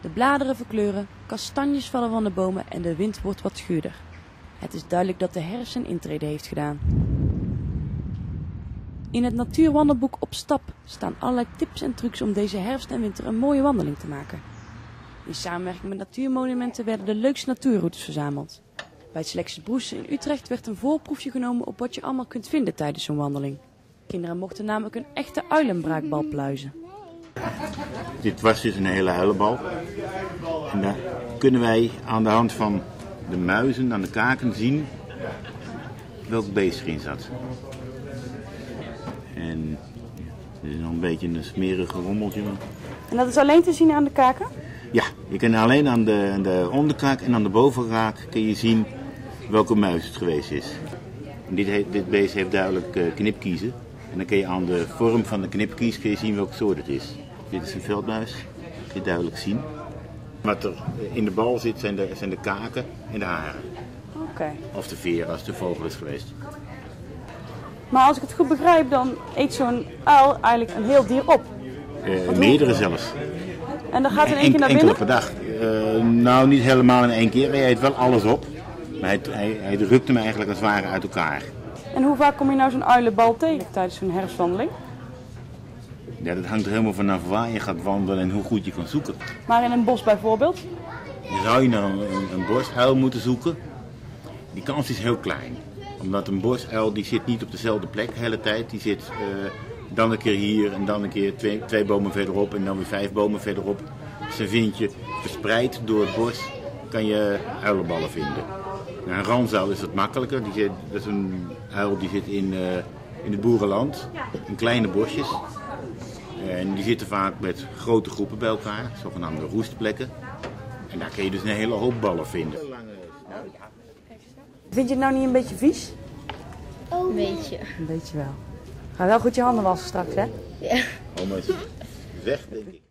De bladeren verkleuren, kastanjes vallen van de bomen en de wind wordt wat guurder. Het is duidelijk dat de herfst zijn intrede heeft gedaan. In het natuurwandelboek Op Stap staan allerlei tips en trucs om deze herfst en winter een mooie wandeling te maken. In samenwerking met natuurmonumenten werden de leukste natuurroutes verzameld. Bij het Selexyz Broese in Utrecht werd een voorproefje genomen op wat je allemaal kunt vinden tijdens zo'n wandeling. Kinderen mochten namelijk een echte uilenbraakbal pluizen. Dit was dus een hele uilenbal. En daar kunnen wij aan de hand van de muizen aan de kaken zien welk beest erin zat. En het is nog een beetje een smerige rommeltje. En dat is alleen te zien aan de kaken? Ja, je kan alleen aan de onderkaak en aan de bovenkaak kun je zien welke muis het geweest is. En dit beest heeft duidelijk knipkiezen. En dan kun je aan de vorm van de knipkies kun je zien welke soort het is. Dit is een veldmuis, dat kun je duidelijk zien. Wat er in de bal zit zijn de kaken en de haren. Okay. Of de veer als de vogel is geweest. Maar als ik het goed begrijp, dan eet zo'n uil eigenlijk een heel dier op. Meerdere zelfs. En dan gaat in één keer naar binnen? Enkele per dag. Nou, niet helemaal in één keer. Hij eet wel alles op. Maar hij rukt hem eigenlijk als het ware uit elkaar. En hoe vaak kom je nou zo'n uilenbal tegen tijdens zo'n herfstwandeling? Ja, dat hangt er helemaal vanaf waar je gaat wandelen en hoe goed je kan zoeken. Maar in een bos bijvoorbeeld? Dan zou je nou een bosuil moeten zoeken. Die kans is heel klein. Omdat een bosuil die zit niet op dezelfde plek de hele tijd. Die zit dan een keer hier en dan een keer twee bomen verderop en dan weer 5 bomen verderop. Dus dan vind je verspreid door het bos kan je uilenballen vinden. Nou, een ransuil is wat makkelijker. Dat is een uil die zit in het boerenland, in kleine bosjes. En die zitten vaak met grote groepen bij elkaar, zogenaamde roestplekken. En daar kun je dus een hele hoop ballen vinden. Vind je het nou niet een beetje vies? Oh, een beetje. Een beetje wel. Ga wel goed je handen wassen straks, hè? Ja. Allemaal weg, denk ik.